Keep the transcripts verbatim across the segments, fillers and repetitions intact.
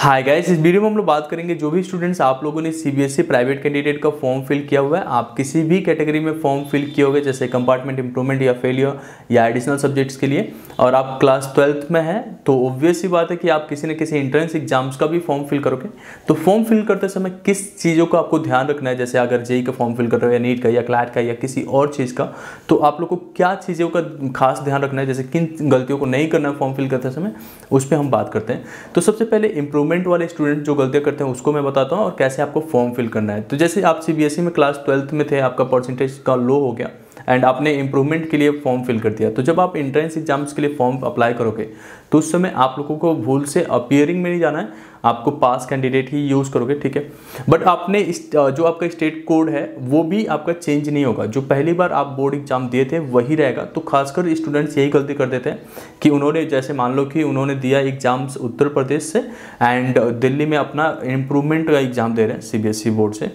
Hi guys, इस video में हम लोग बात करेंगे जो भी स्टूडेंट्स आप लोगों ने सीबीएसई प्राइवेट कैंडिडेट का फॉर्म फिल किया हुआ है, आप किसी भी कैटेगरी में फॉर्म फिल किए होंगे जैसे कंपार्टमेंट इंप्रूवमेंट या फेलियर या एडिशनल सब्जेक्ट्स के लिए, और आप क्लास ट्वेल्थ में हैं तो ऑब्वियस ही बात है कि आप किसी न किसी एंट्रेंस एग्जाम्स का भी फॉर्म फिल करोगे। तो फॉर्म फिल करते समय किस चीज़ों का आपको ध्यान रखना है, जैसे अगर जेई का फॉर्म फिल कर रहे हो या नीट का या क्लैट का या किसी और चीज़ का, तो आप लोग को क्या चीज़ों का खास ध्यान रखना है, जैसे किन गलतियों को नहीं करना है फॉर्म फिल करते समय, उस पर हम बात करते हैं। तो सबसे पहले इंप्रूव कमेंट वाले स्टूडेंट जो गलतियां करते हैं उसको मैं बताता हूं और कैसे आपको फॉर्म फिल करना है। तो जैसे आप सीबीएसई में क्लास ट्वेल्थ में थे, आपका परसेंटेज का लो हो गया एंड आपने इंप्रूवमेंट के लिए फॉर्म फिल कर दिया, तो जब आप एंट्रेंस एग्जाम्स के लिए फॉर्म अप्लाई करोगे तो उस समय आप लोगों को भूल से अपियरिंग में नहीं जाना है, आपको पास कैंडिडेट ही यूज़ करोगे, ठीक है। बट आपने इस जो आपका स्टेट कोड है वो भी आपका चेंज नहीं होगा, जो पहली बार आप बोर्ड एग्जाम दिए थे वही रहेगा। तो खासकर स्टूडेंट्स यही गलती कर देते हैं कि उन्होंने, जैसे मान लो कि उन्होंने दिया एग्जाम्स उत्तर प्रदेश से एंड दिल्ली में अपना इम्प्रूवमेंट का एग्ज़ाम दे रहे हैं सीबीएसई बोर्ड से,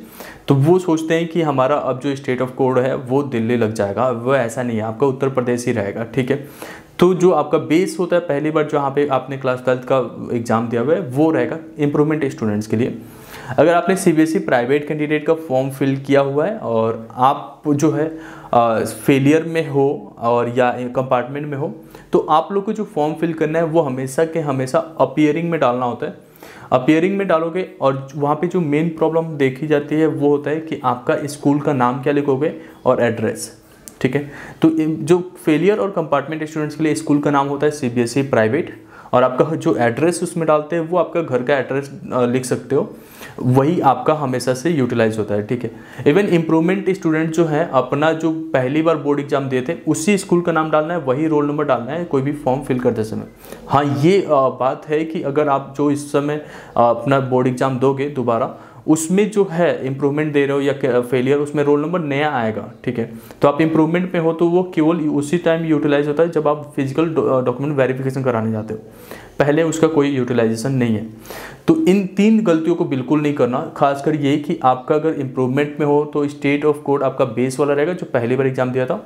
तो वो सोचते हैं कि हमारा अब जो स्टेट ऑफ कोड है वो दिल्ली लग जाएगा। वह ऐसा नहीं है, आपका उत्तर प्रदेश ही रहेगा, ठीक है। तो जो आपका बेस होता है पहली बार जहाँ पे आपने क्लास ट्वेल्थ का एग्ज़ाम दिया हुआ है वो रहेगा इंप्रूवमेंट स्टूडेंट्स के लिए। अगर आपने सीबीएसई प्राइवेट कैंडिडेट का फॉर्म फिल किया हुआ है और आप जो है फेलियर में हो और या कंपार्टमेंट में हो, तो आप लोग को जो फॉर्म फिल करना है वो हमेशा के हमेशा अपियरिंग में डालना होता है। अपियरिंग में डालोगे और वहाँ पे जो मेन प्रॉब्लम देखी जाती है वो होता है कि आपका स्कूल का नाम क्या लिखोगे और एड्रेस, ठीक है। तो जो फेलियर और कंपार्टमेंट स्टूडेंट्स के लिए स्कूल का नाम होता है सीबीएसई प्राइवेट, और आपका जो एड्रेस उसमें डालते हैं वो आपका घर का एड्रेस लिख सकते हो, वही आपका हमेशा से यूटिलाइज होता है, ठीक है। इवन इंप्रूवमेंट स्टूडेंट जो है अपना जो पहली बार बोर्ड एग्जाम दिए थे उसी स्कूल का नाम डालना है, वही रोल नंबर डालना है कोई भी फॉर्म फिल करते समय। हाँ, ये बात है कि अगर आप जो इस समय अपना बोर्ड एग्जाम दोगे दोबारा, उसमें जो है इम्प्रूवमेंट दे रहे हो या फेलियर, उसमें रोल नंबर नया आएगा, ठीक है। तो आप इम्प्रूवमेंट में हो तो वो केवल उसी टाइम यूटिलाइज होता है जब आप फिजिकल डॉक्यूमेंट वेरिफिकेशन कराने जाते हो, पहले उसका कोई यूटिलाइजेशन नहीं है। तो इन तीन गलतियों को बिल्कुल नहीं करना, खासकर ये कि आपका अगर इम्प्रूवमेंट में हो तो स्टेट ऑफ कोड आपका बेस वाला रहेगा जो पहली बार एग्जाम दिया था,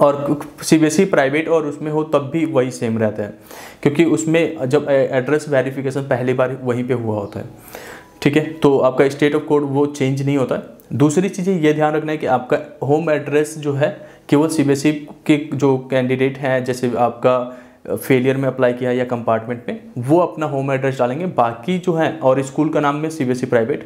और सीबीएसई प्राइवेट और उसमें हो तब भी वही सेम रहता है, क्योंकि उसमें जब एड्रेस वेरिफिकेशन पहली बार वहीं पर हुआ होता है, ठीक है। तो आपका स्टेट ऑफ कोड वो चेंज नहीं होता है। दूसरी चीज़ें ये ध्यान रखना है कि आपका होम एड्रेस जो है केवल सीबीएसई के जो कैंडिडेट हैं, जैसे आपका फेलियर में अप्लाई किया या कंपार्टमेंट में, वो अपना होम एड्रेस डालेंगे, बाकी जो है, और स्कूल का नाम में सीबीएसई प्राइवेट,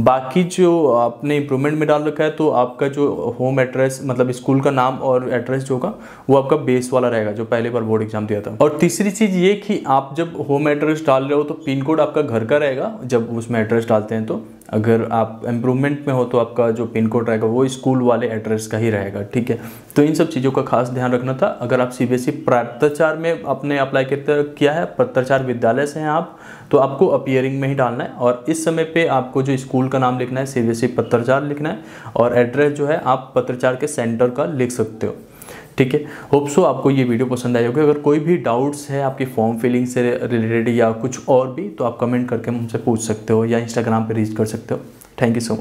बाकी जो आपने इंप्रूवमेंट में डाल रखा है तो आपका जो होम एड्रेस मतलब स्कूल का नाम और एड्रेस जो होगा वो आपका बेस वाला रहेगा जो पहले बार बोर्ड एग्जाम दिया था। और तीसरी चीज़ ये कि आप जब होम एड्रेस डाल रहे हो तो पिन कोड आपका घर का रहेगा जब उसमें एड्रेस डालते हैं, तो अगर आप इम्प्रूवमेंट में हो तो आपका जो पिन कोड रहेगा वो स्कूल वाले एड्रेस का ही रहेगा, ठीक है। तो इन सब चीज़ों का खास ध्यान रखना था। अगर आप सीबीएसई पत्राचार में अपने अप्लाई किया है, पत्राचार विद्यालय से हैं आप, तो आपको अपियरिंग में ही डालना है, और इस समय पे आपको जो स्कूल का नाम लिखना है सीबीएसई पत्राचार लिखना है, और एड्रेस जो है आप पत्राचार के सेंटर का लिख सकते हो, ठीक है। होप सो आपको ये वीडियो पसंद आई होगी। अगर कोई भी डाउट्स है आपकी फॉर्म फिलिंग से रिलेटेड या कुछ और भी, तो आप कमेंट करके हमसे पूछ सकते हो या इंस्टाग्राम पर रीच कर सकते हो। Thank you so much.